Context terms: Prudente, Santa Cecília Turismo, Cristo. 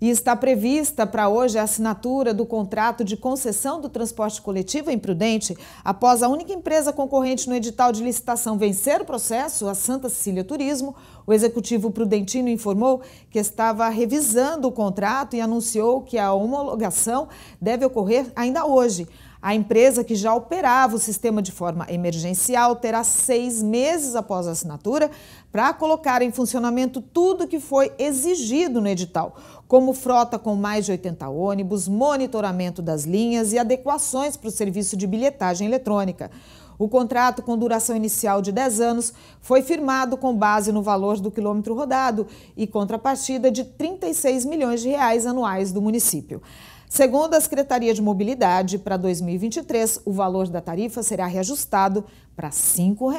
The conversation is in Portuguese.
E está prevista para hoje a assinatura do contrato de concessão do transporte coletivo em Prudente, após a única empresa concorrente no edital de licitação vencer o processo, a Santa Cecília Turismo. O executivo prudentino informou que estava revisando o contrato e anunciou que a homologação deve ocorrer ainda hoje. A empresa, que já operava o sistema de forma emergencial, terá 6 meses após a assinatura para colocar em funcionamento tudo o que foi exigido no edital, como frota com mais de 80 ônibus, monitoramento das linhas e adequações para o serviço de bilhetagem eletrônica. O contrato, com duração inicial de 10 anos, foi firmado com base no valor do quilômetro rodado e contrapartida de R$ 36 milhões anuais do município. Segundo a Secretaria de Mobilidade, para 2023, o valor da tarifa será reajustado para R$ 5.